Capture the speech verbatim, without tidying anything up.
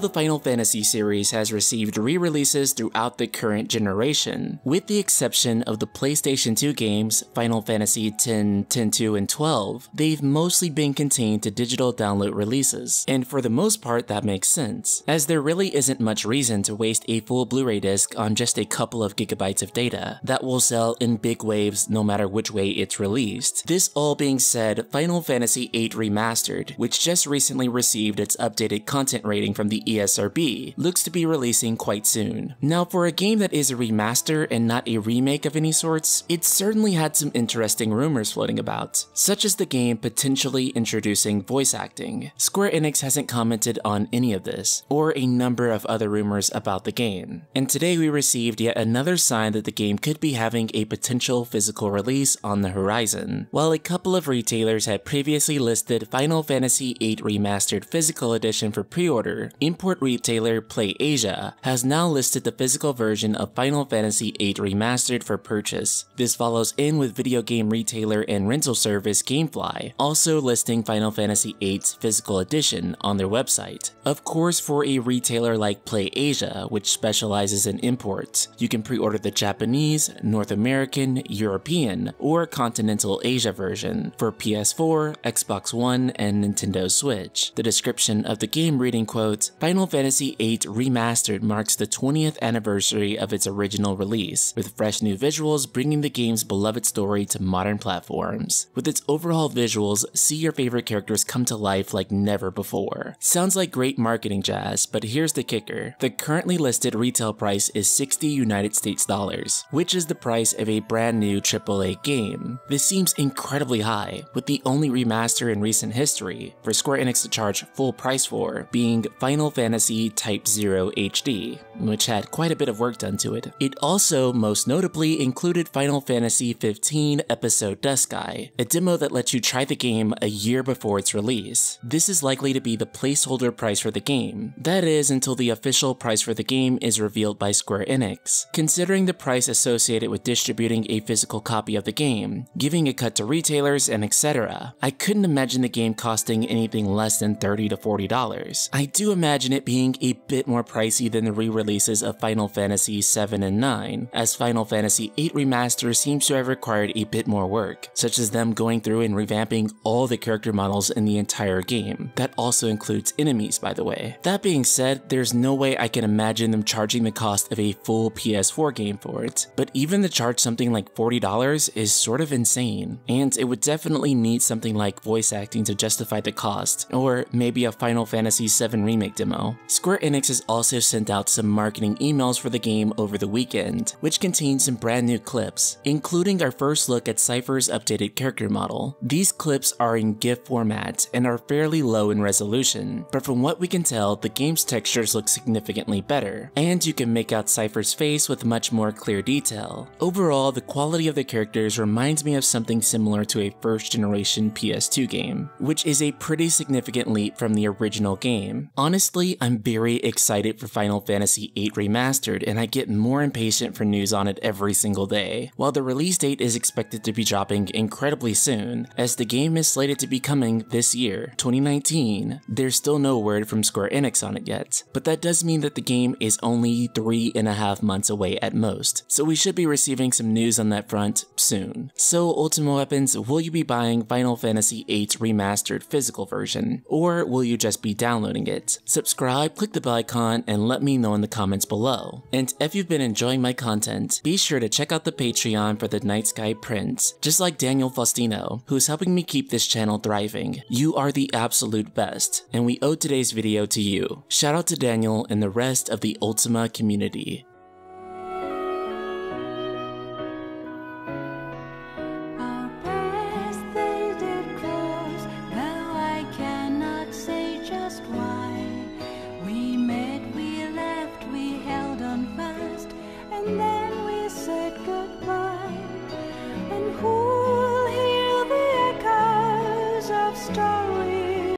the Final Fantasy series has received re-releases throughout the current generation, with the exception of the PlayStation two games Final Fantasy ten, ten two, and twelve, they've mostly been contained to digital download releases, and for the most part that makes sense, as there really isn't much reason to waste a full Blu-ray disc on just a couple of gigabytes of data that will sell in big waves no matter which way it's released. This all being said, Final Fantasy eight Remastered, which just recently received its updated content rating from the E S R B, looks to be releasing quite soon. Now, for a game that is a remaster and not a remake of any sorts, it certainly had some interesting rumors floating about, such as the game potentially introducing voice acting. Square Enix hasn't commented on any of this, or a number of other rumors about the game, and today we received yet another sign that the game could be having a potential physical release on the horizon. While a couple of retailers had previously listed Final Fantasy eight Remastered Physical Edition for pre-order, import retailer PlayAsia has now listed the physical version of Final Fantasy eight Remastered for purchase. This follows in with video game retailer and rental service GameFly also listing Final Fantasy eight's Physical Edition on their website. Of course, for a retailer like PlayAsia, which specializes in imports, you can pre-order the Japanese, North American, European, or Continental Asia version for P S four, Xbox One, and Nintendo Switch. The description of the game reading, quote, "Final Fantasy eight Remastered marks the twentieth anniversary of its original release, with fresh new visuals bringing the game's beloved story to modern platforms. With its overhaul visuals, see your favorite characters come to life like never before." Sounds like great marketing jazz, but here's the kicker. The currently listed retail price is sixty United States dollars, which is the price of a brand new triple A game. This seems incredibly high, with the only remaster in recent history for Square Enix to charge full price for being Final Fantasy Type Zero H D, which had quite a bit of work done to it. It also most notably included Final Fantasy fifteen Episode Duscae, a demo that lets you try the game a year before its release. This is likely to be the placeholder price for the game, that is until the official price for the game is revealed by Square Enix. Considering the price associated with distributing a physical copy of the game, giving a cut to retailers, and et cetera, I couldn't imagine the game costing anything less than thirty to forty dollars. I do imagine it being a bit more pricey than the re-releases of Final Fantasy seven and nine, as Final Fantasy eight Remaster seems to have required a bit more work, such as them going through and revamping all the character models in the entire game. That also includes enemies, by the way. That being said, there's no way I can imagine them charging the cost of a full P S four game for it, but even to charge something like forty dollars is sort of insane, and it would definitely need something like voice acting to justify the cost, or maybe a Final Fantasy seven Remake demo. Square Enix has also sent out some marketing emails for the game over the weekend, which contained some brand new clips, including our first look at Cypher's updated character model. These clips are in GIF format and are fairly low in resolution, but from what we can tell, the game's textures look significantly better, and you can make out Cypher's face with much more clear detail. Overall, the quality of the characters reminds me of something similar to a first generation P S two game, which is a pretty significant leap from the original game. Honestly, I'm very excited for Final Fantasy eight Remastered, and I get more impatient for news on it every single day. While the release date is expected to be dropping incredibly soon, as the game is slated to be coming this year, twenty nineteen, there's still no word from Square Enix on it yet, but that does mean that the game is only three and a half months away at most, so we should be receiving some news on that front soon. So Ultima Weapons, will you be buying Final Fantasy eight Remastered physical version, or will you just be downloading it? Subscribe, click the bell icon, and let me know in the comments below. And if you've been enjoying my content, be sure to check out the Patreon for the Night Sky Prince, just like Daniel Faustino, who's helping me keep this channel thriving. You are the absolute best, and we owe today's video to you. Shout out to Daniel and the rest of the Ultima community. Story.